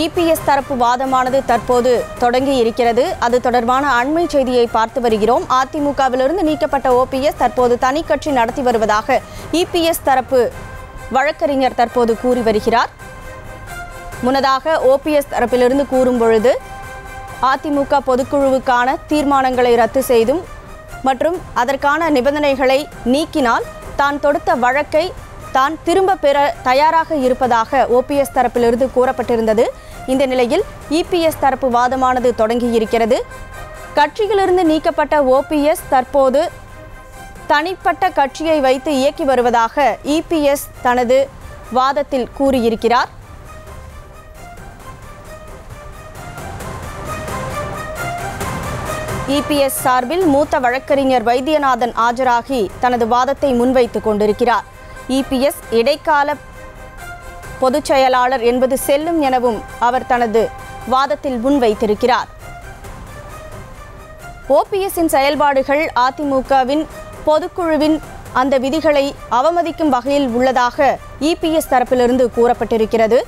EPS தரப்பு வாதமானது தற்போது தொடங்கி இருக்கிறது. அது தொடர்பான அண்மை செய்தியை பார்த்து வருகிறோம். அதிமுகவிலிருந்து நீக்கப்பட்ட ஓபிஎஸ் தற்போது தனி கட்சி நடத்தி வருவதாக இபிஎஸ் தரப்பு வழக்கறிஞர் தற்போது கூறி வருகிறார். முன்னதாக ஓபிஎஸ் தரப்பிலிருந்து கூறும் பொழுது அதிமுக பொதுக்குழுவுக்கான தீர்மானங்களை ரத்து செய்தும் மற்றும் அதற்கான நிபந்தனைகளை நீக்கினால் தான் தொடுத்த வழக்கை தான் திரும்ப பெற தயாராக இருப்பதாக ஓபிஎஸ் தரப்பிலிருந்து கூறப்பட்டிருந்தது. இந்த நிலையில் இபிஎஸ் தரப்பு வாதமானது தொடங்கியிருக்கிறது. கட்சியிலிருந்து நீக்கப்பட்ட ஓபிஎஸ் தற்போது தனிப்பட்ட கட்சியை வைத்து இயக்கி வருவதாக இபிஎஸ் தனது வாதத்தில் கூறியிருக்கிறார். இபிஎஸ் சார்பில் மூத்த வழக்கறிஞர் வைத்தியநாதன் ஆஜராகி தனது வாதத்தை முன்வைத்துக் கொண்டிருக்கிறார். இபிஎஸ் இடைக்கால பொதுச் செயலாளர் என்பது செல்லும் எனவும் அவர் தனது வாதத்தில் முன்வைத்திருக்கிறார். ஓபிஎஸ்ஸின் செயல்பாடுகள் அதிமுகவின் பொதுக்குழுவின் அந்த விதிகளை அவமதிக்கும் வகையில் உள்ளதாக இபிஎஸ் தரப்பிலிருந்து கூறப்பட்டிருக்கிறது.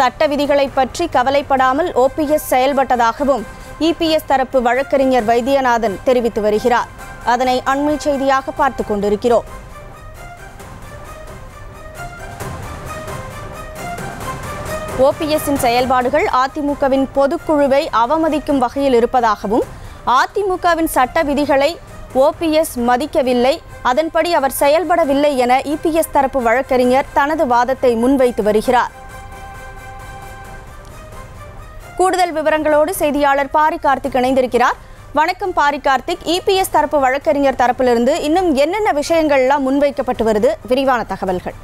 சட்ட விதிகளை பற்றி கவலைப்படாமல் ஓபிஎஸ் செயல்பட்டதாகவும் இபிஎஸ் தரப்பு வழக்கறிஞர் வைத்தியநாதன் தெரிவித்து வருகிறார். அதனை அண்மை செய்தியாக பார்த்து கொண்டிருக்கிறோம். ஓபிஎஸ்ஸின் செயல்பாடுகள் அதிமுகவின் பொதுக்குழுவை அவமதிக்கும் வகையில் இருப்பதாகவும் அதிமுகவின் சட்ட விதிகளை ஓபிஎஸ் மதிக்கவில்லை, அதன்படி அவர் செயல்படவில்லை என இபிஎஸ் தரப்பு வழக்கறிஞர் தனது வாதத்தை முன்வைத்து வருகிறார். கூடுதல் விவரங்களோடு செய்தியாளர் பாரி கார்த்திக் இணைந்திருக்கிறார். வணக்கம் பாரி கார்த்திக். இபிஎஸ் தரப்பு வழக்கறிஞர் தரப்பிலிருந்து இன்னும் என்னென்ன விஷயங்கள்லாம் முன்வைக்கப்பட்டு வருது, விரிவான தகவல்கள்?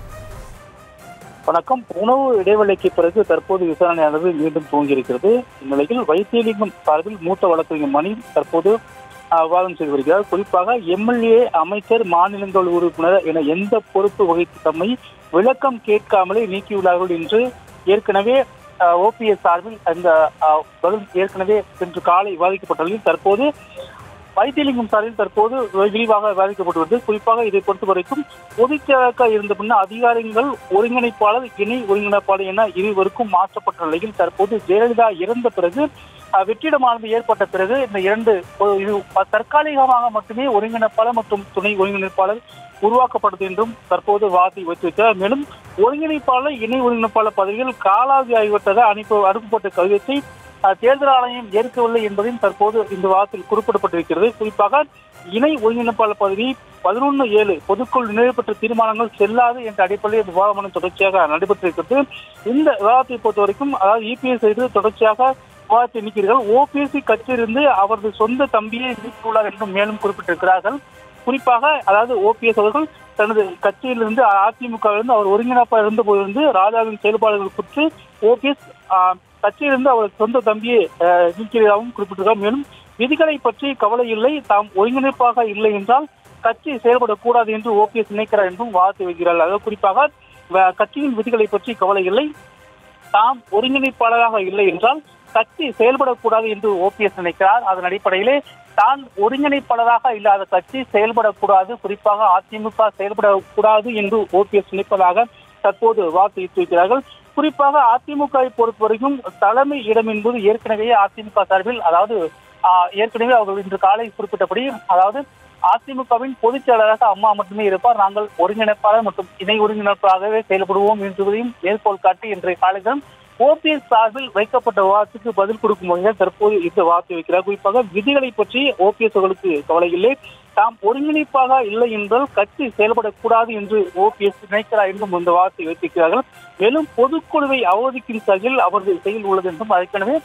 வணக்கம். உணவு இடைவெளிக்கு பிறகு தற்போது விசாரணையானது மீண்டும் துவங்கியிருக்கிறது. இந்நிலையில் வைத்தியலிங்கம் சார்பில் மூத்த வழக்கறிஞர் மணி தற்போது வாதம் செய்து வருகிறார். குறிப்பாக எம்எல்ஏ, அமைச்சர், மாநிலங்கள் உறுப்பினர் என எந்த பொறுப்பு வகித்து தம்மை விளக்கம் கேட்காமலே நீக்கியுள்ளார்கள் என்று ஏற்கனவே ஓபிஎஸ் சார்பில் அந்த பதில் ஏற்கனவே இன்று காலை விவாதிக்கப்பட்டதில் தற்போது வைத்தியலிங்கம் சார்பில் தற்போது விரிவாக விவாதிக்கப்பட்டு வருது. குறிப்பாக இதை பொறுத்த வரைக்கும் பொதுச்செயலாளராக இருந்த பின்னர் அதிகாரங்கள் ஒருங்கிணைப்பாளர், இணை ஒருங்கிணைப்பாளர் என இருவருக்கும் மாற்றப்பட்ட நிலையில் தற்போது ஜெயலலிதா இறந்த பிறகு வெற்றிடமானது ஏற்பட்ட பிறகு இந்த இரண்டு தற்காலிகமாக மட்டுமே ஒருங்கிணைப்பாளர் மற்றும் துணை ஒருங்கிணைப்பாளர் உருவாக்கப்பட்டது என்றும் தற்போது வார்த்தை வைத்திருக்கிறார். மேலும் ஒருங்கிணைப்பாளர், இணை ஒருங்கிணைப்பாளர் பதவிகள் காலாவதி ஆகிவிட்டதை அனுப்பப்பட்ட கடிதத்தை தேர்தல் ஆணையம் ஏற்கவில்லை என்பதையும் தற்போது இந்த வாரத்தில் குறிப்பிடப்பட்டிருக்கிறது. குறிப்பாக இணை ஒருங்கிணைப்பாளர் பதவி 11/7 பொதுக்குழு நிறைவேற்ற தீர்மானங்கள் செல்லாது என்ற அடிப்படையில் இந்த விவாதமான தொடர்ச்சியாக நடைபெற்றிருக்கிறது. இந்த விவாதத்தை பொறுத்த வரைக்கும் அதாவது இபிஎஸ் செய்து தொடர்ச்சியாக விவாதத்தை நீக்கிறீர்கள். ஓபிஎஸ்சி கட்சியிலிருந்து அவரது சொந்த தம்பியை நீக்கியுள்ளார் என்றும் மேலும் குறிப்பிட்டிருக்கிறார்கள். குறிப்பாக அதாவது ஓபிஎஸ் அவர்கள் தனது கட்சியிலிருந்து அதிமுகவிலிருந்து அவர் ஒருங்கிணைப்பாக இருந்த போதிலிருந்து ராஜாவின் செயல்பாடுகள் குறித்து ஓபிஎஸ் கட்சியிலிருந்து அவரது சொந்த தம்பியை நீக்கிறதாகவும் குறிப்பிட்டிருக்கிறார். மேலும் விதிகளை பற்றி கவலை இல்லை, தாம் ஒருங்கிணைப்பாக இல்லை என்றால் கட்சி செயல்படக்கூடாது என்று ஓபிஎஸ் நினைக்கிறார் என்றும் வார்த்தை வைக்கிறார். அதாவது குறிப்பாக கட்சியின் விதிகளை பற்றி கவலை இல்லை, தாம் ஒருங்கிணைப்பாளராக இல்லை என்றால் கட்சி செயல்படக்கூடாது என்று ஓபிஎஸ் நினைக்கிறார். அதன் அடிப்படையிலே தான் ஒருங்கிணைப்பாளராக இல்லாத கட்சி செயல்படக்கூடாது, குறிப்பாக அதிமுக செயல்படக்கூடாது என்று ஓபிஎஸ் நினைப்பதாக தற்போது வார்த்தை வைத்திருக்கிறார்கள். குறிப்பாக அதிமுகவை பொறுத்தவரைக்கும் தலைமை இடம் என்பது ஏற்கனவே அதிமுக சார்பில் அதாவது ஏற்கனவே அவர்கள் இன்று காலை குறிப்பிட்டபடி அதாவது அதிமுகவின் பொதுச் செயலராக அம்மா மட்டுமே இருப்பார், நாங்கள் ஒருங்கிணைப்பாளர் மற்றும் இணை ஒருங்கிணைப்பாகவே செயல்படுவோம் என்றதையும் மேற்கோள் காட்டி இன்றைய காலையிடம் ஓபிஎஸ் சார்பில் வைக்கப்பட்ட விவாதத்துக்கு பதில் கொடுக்கும் வகையில் தற்போது இந்த வார்த்தை வைக்கிறார். குறிப்பாக விதிகளை பற்றி ஓபிஎஸ் அவர்களுக்கு கவலை இல்லை, தாம் ஒருங்கிணைப்பாக இல்லை என்றால் கட்சி செயல்படக்கூடாது என்று ஓபிஎஸ் நினைக்கிறார் என்றும் இந்த வார்த்தை வைத்திருக்கிறார்கள். மேலும் பொதுக்குழுவை அவமதிக்கும் செயலில் அவரது செயல் உள்ளது என்றும் ஏற்கனவே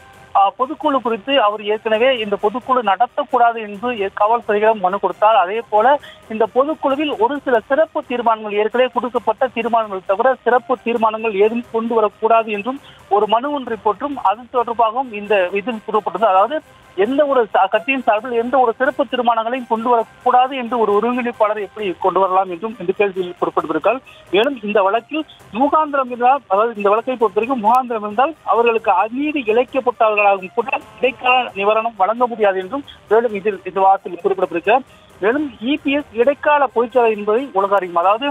பொதுக்குழு குறித்து அவர் ஏற்கனவே இந்த பொதுக்குழு நடத்தக்கூடாது என்று காவல்துறையிடம் மனு கொடுத்தார். அதே போல இந்த பொதுக்குழுவில் ஒரு சில சிறப்பு தீர்மானங்கள் ஏற்கனவே கொடுக்கப்பட்ட தீர்மானங்கள் தவிர சிறப்பு தீர்மானங்கள் ஏதும் கொண்டு வரக்கூடாது என்றும் ஒரு மனு ஒன்றை போற்றும். அது தொடர்பாகவும் இந்த இதில் கூறப்பட்டது. அதாவது எந்த ஒரு கட்சியின் சார்பில் எந்த ஒரு சிறப்பு தீர்மானங்களையும் கொண்டு வரக்கூடாது என்று ஒரு ஒருங்கிணைப்பாளரை எப்படி கொண்டு வரலாம் என்றும் இந்த கேள்வியில் குறிப்பிட்டிருக்கிறார். மேலும் இந்த வழக்கில் முகாந்திரம் இருந்தால் அதாவது இந்த வழக்கை பொறுத்தவரைக்கும் முகாந்திரம் இருந்தால் அவர்களுக்கு அநீதி இழைக்கப்பட்டவர்களாகவும் கூட இடைக்கால நிவாரணம் வழங்க முடியாது என்றும் மேலும் இதில் இந்த வாரத்தில் குறிப்பிடப்பட்டிருக்கிறார். மேலும் இபிஎஸ் இடைக்கால பொதுச்செயலாளர் என்பதை உலக அறியும். அதாவது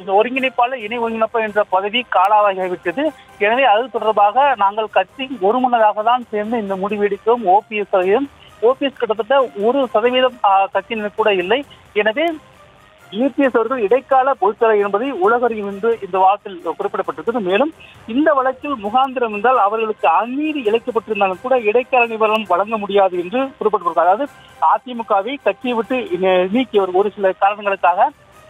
இந்த ஒருங்கிணைப்பாளர் இணை ஒருங்கிணைப்பாளர் என்ற பதவி காலாவதியாகிவிட்டது. எனவே அது தொடர்பாக நாங்கள் கட்சி ஒருமனதாக தான் சேர்ந்து இந்த முடிவெடுக்கிறோம். ஓபிஎஸ் சதவீதம் ஓபிஎஸ் கிட்டத்தட்ட 1% கட்சியினர் கூட இல்லை. எனவே யூபிஎஸ் அவர்கள் இடைக்கால பொதுச் செயலர் என்பதை உலகறியும் என்று இந்த வாக்கில் குறிப்பிடப்பட்டிருக்கிறது. மேலும் இந்த வழக்கில் முகாந்திரம் என்றால் அவர்களுக்கு அநீதி இழைக்கப்பட்டிருந்தாலும் கூட இடைக்கால நிவாரணம் வழங்க முடியாது என்று குறிப்பிட்டிருக்கிறது. அதாவது அதிமுகவை கட்சியை விட்டு நீக்கிய ஒரு சில காரணங்களுக்காக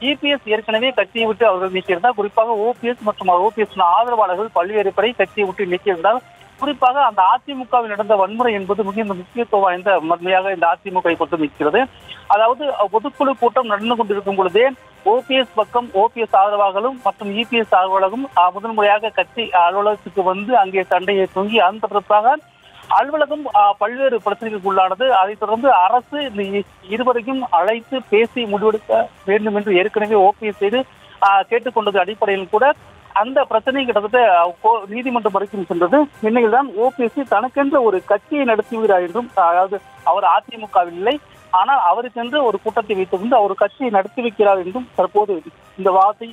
இபிஎஸ் ஏற்கனவே கட்சியை விட்டு அவர்கள் நீக்கியிருந்தால், குறிப்பாக ஓபிஎஸ் மற்றும் ஓபிஎஸ் ஆதரவாளர்கள் பல்வேறு பேரை கட்சியை விட்டு நீக்கியிருந்தால், குறிப்பாக அந்த அதிமுகவில் நடந்த வன்முறை என்பது மிகுந்த முக்கியத்துவம் வாய்ந்த மன்மையாக இந்த அதிமுகவை பொறுத்து நிற்கிறது. அதாவது பொதுக்குழு கூட்டம் நடந்து கொண்டிருக்கும் பொழுதே ஓபிஎஸ் பக்கம் ஓபிஎஸ் ஆதரவாளர்களும் மற்றும் இபிஎஸ் ஆதரவாளர்களும் முதன்முறையாக கட்சி அலுவலகத்துக்கு வந்து அங்கே சண்டையை தூங்கி அந்த தொடர்பாக அலுவலகம் பல்வேறு பிரச்சனைகளுக்கு உள்ளானது. அதைத் தொடர்ந்து அரசு இந்த இருவரையும் அழைத்து பேசி முடிவெடுக்க வேண்டும் என்று ஏற்கனவே ஓபிஎஸ் செய்து கேட்டுக்கொண்டது அடிப்படையில் கூட அந்த பிரச்சனை கிட்டத்தட்ட நீதிமன்றம் வரைக்கும் சென்றது. இந்நிலையில் தான் ஓபிஎஸ் தனக்கென்று ஒரு கட்சியை நடத்துகிறார் என்றும், அதாவது அவர் அதிமுகவில் இல்லை, ஆனால் அவருக்கென்று ஒரு கூட்டத்தை வைத்துக் கொண்டு அவர் கட்சியை நடத்தி வைக்கிறார் என்றும் தற்போது இந்த வார்த்தை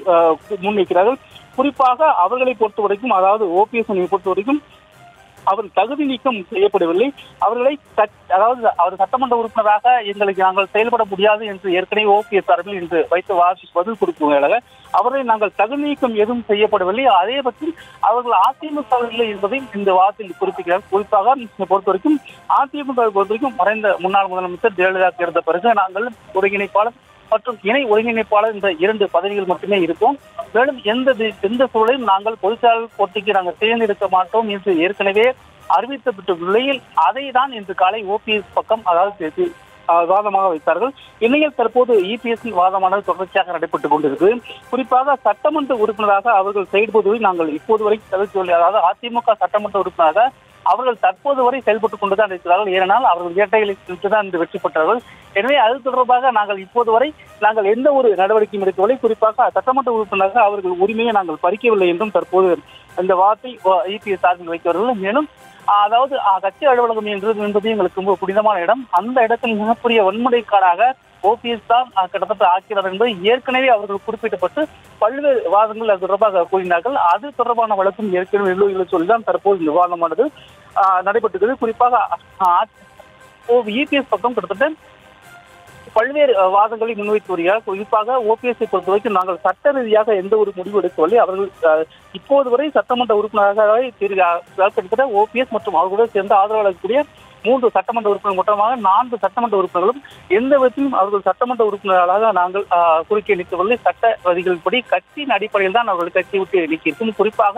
முன்வைக்கிறார்கள். குறிப்பாக அவர்களை பொறுத்த வரைக்கும், அதாவது ஓபிஎஸ் பொறுத்த வரைக்கும் அவர் தகுதி நீக்கம் செய்யப்படவில்லை. அவர்களை அதாவது அவர் சட்டமன்ற உறுப்பினராக எங்களுக்கு நாங்கள் செயல்பட முடியாது என்று ஏற்கனவே ஓபிஎஸ் சார்பில் இன்று வைத்த பதில் கொடுக்கும் அவர்களை நாங்கள் தகுதி நீக்கம் எதுவும் செய்யப்படவில்லை. அதே பற்றி அவர்கள் அதிமுக இல்லை என்பதையும் இந்த வாரத்தில் குறிப்பிட்டார். குறிப்பாக பொறுத்தவரைக்கும் அதிமுகவை பொறுத்தவரைக்கும் மறைந்த முன்னாள் முதலமைச்சர் ஜெயலலிதா தேர்ந்த பிறகு நாங்கள் ஒருங்கிணைப்பாளர் மற்றும் இணை ஒருங்கிணைப்பாளர் என்ற 2 பதவிகள் மட்டுமே இருக்கும். மேலும் எந்த சூழலையும் நாங்கள் பொதுச்செயலாளர் போட்டிக்கு நாங்கள் தேர்ந்தெடுக்க மாட்டோம் என்று ஏற்கனவே அறிவிக்கப்பட்ட நிலையில் அதை தான் இன்று காலை ஓபிஎஸ் பக்கம் அதாவது வாதமாக வைத்தார்கள். இந்நிலையில் தற்போது இபிஎஸ் வாதமானது தொடர்ச்சியாக நடைபெற்றுக் கொண்டிருக்கு. குறிப்பாக சட்டமன்ற உறுப்பினராக அவர்கள் செயல்படுவதை நாங்கள் இப்போது வரை தவிர்த்து, அதாவது அதிமுக சட்டமன்ற உறுப்பினராக அவர்கள் தற்போது வரை செயல்பட்டுக் கொண்டுதான் இருக்கிறார்கள். ஏனால் அவர்கள் வேட்டைகளை தான் வெற்றி பெற்றார்கள். எனவே அது தொடர்பாக நாங்கள் இப்போது வரை நாங்கள் எந்த ஒரு நடவடிக்கையும் எடுக்கவில்லை. குறிப்பாக சட்டமன்ற உறுப்பினராக அவர்கள் உரிமையை நாங்கள் பறிக்கவில்லை என்றும் தற்போது இந்த வார்த்தை இபிஎஸ் சார்பில் வைக்கிறார்கள். மேலும் அதாவது கட்சி அலுவலகம் என்பது எங்களுக்கு ரொம்ப புனிதமான இடம். அந்த இடத்தில் மிகப்பெரிய வன்முறைக்காராக ஓபிஎஸ் தான் கிட்டத்தட்ட ஆக்கிறார் என்பது ஏற்கனவே அவர்கள் குறிப்பிடப்பட்டு பல்வேறு விவாதங்கள் அது தொடர்பாக கூறினார்கள். அது தொடர்பான வழக்கம் ஏற்கனவே நிலுவையில் சொல்லிதான் தற்போது விவாதமானது நடைபெற்றுகிறது. குறிப்பாக இபிஎஸ் பக்கம் கிட்டத்தட்ட பல்வேறு வாதங்களை முன்வைத்து வருகிறார். குறிப்பாக ஓபிஎஸ்ஐ பொறுத்தவரைக்கும் நாங்கள் சட்ட ரீதியாக எந்த ஒரு முடிவு எடுக்கவில்லை. அவர்கள் இப்போது வரை சட்டமன்ற உறுப்பினராகவே கிட்டத்தட்ட ஓபிஎஸ் மற்றும் அவர்களுடன் சேர்ந்த ஆதரவாளர்களுடைய 3 சட்டமன்ற உறுப்பினர் மொத்தமாக 4 சட்டமன்ற உறுப்பினர்களும் எந்த விதத்திலும் அவர்கள் சட்டமன்ற உறுப்பினர்களாக நாங்கள் குறுக்கே நிற்கவில்லை. சட்ட வதிகளின்படி கட்சியின் அடிப்படையில் தான் அவர்கள் கட்சியை விட்டு நீக்கியிருக்கும். குறிப்பாக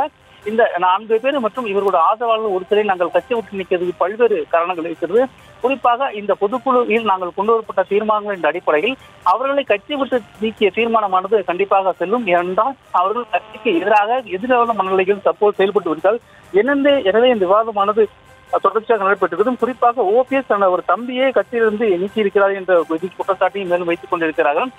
இந்த 4 பேர் மற்றும் இவர்களுடைய ஆதரவாளர்கள் ஒரு சிலை நாங்கள் கட்சி விட்டு நிற்கிறதுக்கு பல்வேறு காரணங்கள் இருக்கிறது. குறிப்பாக இந்த பொதுக்குழுவில் நாங்கள் கொண்டு வரப்பட்ட தீர்மானங்களின் அடிப்படையில் அவர்களை கட்சி விட்டு நீக்கிய தீர்மானமானது கண்டிப்பாக செல்லும். ஏனென்றால் அவர்கள் கட்சிக்கு எதிராக எதிரான மனநிலையில் தற்போது செயல்பட்டு வருகிறார். எனவே இந்த விவாதமானது தொடர்ச்சியாக நடைபெற்றிருக்கிறதும் குறிப்பாக ஓபிஎஸ் தனது ஒரு தம்பியை கட்சியிலிருந்து நீக்கியிருக்கிறார் என்ற குற்றச்சாட்டையும் மேலும் வைத்துக் கொண்டிருக்கிறார்கள்.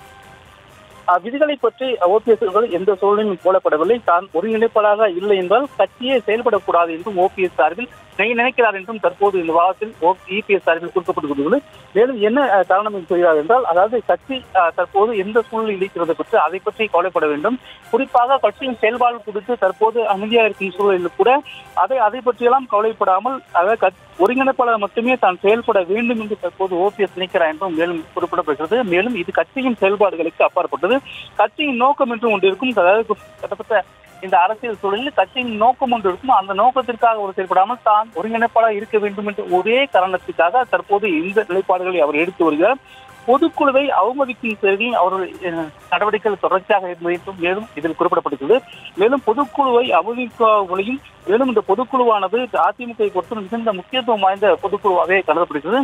விதிகளை பற்றி ஓபிஎஸ் அவர்கள் எந்த சூழலையும் போலப்படவில்லை. தான் ஒருங்கிணைப்பாளராக இல்லை என்றால் கட்சியே செயல்படக்கூடாது என்றும் ஓபிஎஸ் சார்பில் நினைக்கிறார் என்றும் தற்போது இந்த வாரத்தில் இபிஎஸ் சார்பில் குறிப்பிட்டுள்ளது. மேலும் என்ன காரணம் சொல்கிறார் என்றால், அதாவது கட்சி தற்போது எந்த சூழலில் இருக்கிறது பற்றி அதை பற்றி கவலைப்பட வேண்டும். குறிப்பாக கட்சியின் செயல்பாடு குறித்து தற்போது அமைதியாக இருக்கும் சூழலில் கூட அதை பற்றியெல்லாம் கவலைப்படாமல், அதாவது ஒருங்கிணைப்பாளர் மட்டுமே தான் செயல்பட வேண்டும் என்று தற்போது ஓபிஎஸ் நினைக்கிறார் என்றும் மேலும் குறிப்பிடப்படுகிறது. மேலும் இது கட்சியின் செயல்பாடுகளுக்கு அப்பாற்பட்டது. கட்சியின் நோக்கம் என்று ஒன்று இருக்கும். அதாவது கிட்டத்தட்ட இந்த அரசியல் சூழலில் கட்சியின் நோக்கம் ஒன்று இருக்கும். அந்த நோக்கத்திற்காக ஒரு செயல்படாமல் தான் ஒருங்கிணைப்பாளர் இருக்க வேண்டும் என்ற ஒரே காரணத்துக்காக தற்போது இந்த நிலைப்பாடுகளை அவர் எடுத்து வருகிறார். பொதுக்குழுவை அவமதிக்கும் செயல்களில் அவர்கள் நடவடிக்கைகள் தொடர்ச்சியாக இருந்ததும் மேலும் இதில் குறிப்பிடப்படுகிறது. மேலும் பொதுக்குழுவை அவமதிக்கும் மேலும் இந்த பொதுக்குழுவானது அதிமுகவை பொறுத்து மிகுந்த முக்கியத்துவம் வாய்ந்த பொதுக்குழுவாகவே கருதப்படுகிறது.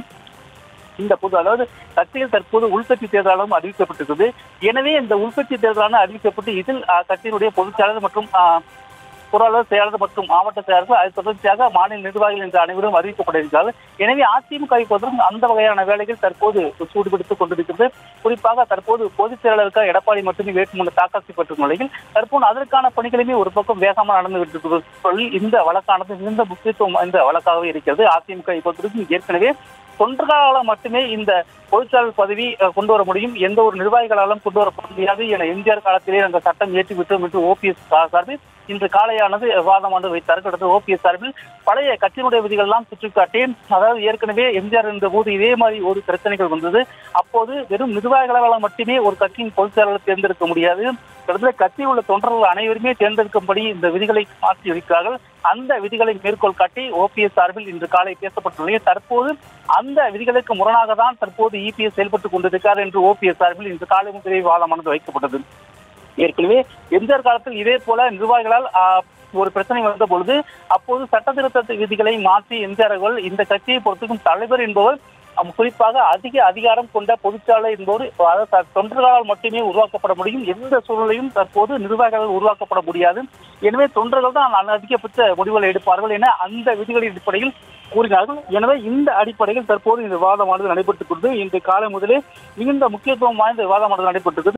இந்த பொது அதாவது கட்சியில் தற்போது உள்கட்சி தேர்தலும் அறிவிக்கப்பட்டிருக்கிறது. எனவே இந்த உள்கட்சி தேர்தலான அறிவிக்கப்பட்டு இதில் கட்சியினுடைய பொதுச் செயலாளர் மற்றும் பொருளாளர் செயலாளர் மற்றும் மாவட்ட செயலாளர்கள் அது தொடர்ச்சியாக மாநில நிர்வாகிகள் என்ற அனைவரும் அறிவிக்கப்பட்டிருக்கிறார்கள். எனவே அதிமுகவை பொறுத்தவரைக்கும் அந்த வகையான வேலைகள் தற்போது சூடுபிடித்துக் கொண்டிருக்கிறது. குறிப்பாக தற்போது பொதுச் செயலாளருக்காக எடப்பாடி மட்டுமே வேட்புமனு தாக்கல் செய்யப்பட்ட நிலையில் தற்போது அதற்கான பணிகளுமே ஒரு பக்கம் வேகமாக நடந்துவிட்டு சொல்லி இந்த வழக்கானது மிகுந்த முக்கியத்துவம் இந்த வழக்காகவே இருக்கிறது. அதிமுகவை பொறுத்தவரைக்கும் ஏற்கனவே தொண்டர்களால் மட்டுமே இந்த பொதுச்செயலாளர் பதவி கொண்டு வர முடியும், எந்த ஒரு நிர்வாகிகளாலும் கொண்டு வர முடியாது என எம்ஜிஆர் காலத்திலே நாங்கள் சட்டம் ஏற்றிவிட்டோம் என்று ஓபிஎஸ் சார்பில் இன்று காலையானது வாதமானது வைத்தார்கள். அடுத்து ஓபிஎஸ் சார்பில் பழைய கட்சியினுடைய விதிகள் எல்லாம் சுற்றிக்காட்டி, அதாவது ஏற்கனவே எம்ஜிஆர் இருந்த போது இதே மாதிரி ஒரு பிரச்சனைகள் வந்தது. அப்போது வெறும் நிர்வாகிகளால் மட்டுமே ஒரு கட்சியின் பொதுச்செயலாளர் தேர்ந்தெடுக்க முடியாது, கிட்டத்தட்ட கட்சியில் உள்ள தொண்டர்கள் அனைவருமே தேர்ந்தெடுக்கும்படி இந்த விதிகளை மாற்றி இருக்கிறார்கள். அந்த விதிகளை மேற்கோள் காட்டி ஓபிஎஸ் சார்பில் இன்று காலை பேசப்பட்டுள்ளது. தற்போது அந்த விதிகளுக்கு முரணாக தான் தற்போது இபிஎஸ் செயல்பட்டுக் கொண்டிருக்கிறார் என்று ஓபிஎஸ் சார்பில் இன்று காலை முதலே வாதமானது வைக்கப்பட்டது. ஏற்கனவே எம்ஜிஆர் காலத்தில் இதே போல நிர்வாகிகளால் ஒரு பிரச்சனை வந்த பொழுது அப்போது சட்ட திருத்த விதிகளை மாற்றி எம்ஜிஆர்கள் இந்த கட்சியை பொறுத்துக்கும் தலைவர் என்பவர் குறிப்பாக அதிக அதிகாரம் கொண்ட பொதுச்செயலாளர் என்பவர் தொண்டர்களால் மட்டுமே உருவாக்கப்பட முடியும், எந்த சூழலையும் தற்போது நிர்வாகிகள் உருவாக்கப்பட முடியாது, எனவே தொண்டர்கள் தான் அதிகபட்ச முடிவுகளை எடுப்பார்கள் என அந்த விதிகளின் அடிப்படையில் கூறினார்கள். எனவே இந்த அடிப்படையில் தற்போது இந்த விவாதமானது நடைபெற்றுக் கொண்டு இன்று காலை முதலே மிகுந்த முக்கியத்துவம் வாய்ந்த விவாதமானது நடைபெற்றிருக்கிறது.